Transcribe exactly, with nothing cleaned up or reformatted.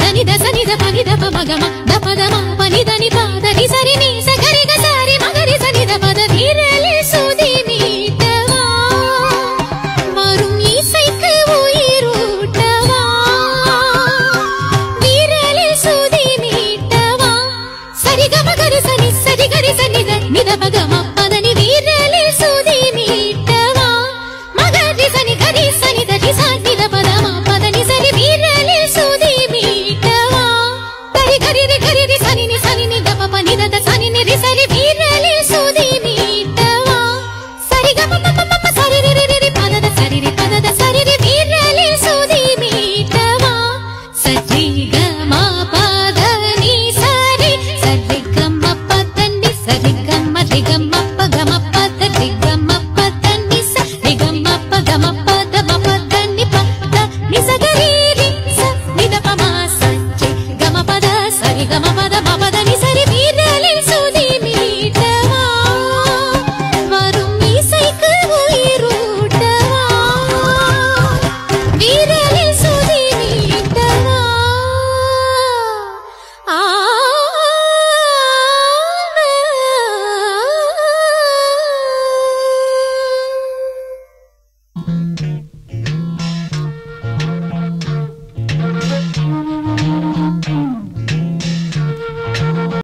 Dani dasa ni da pagi da pama gama da pada ma pani dani pa dani sari ni sakari.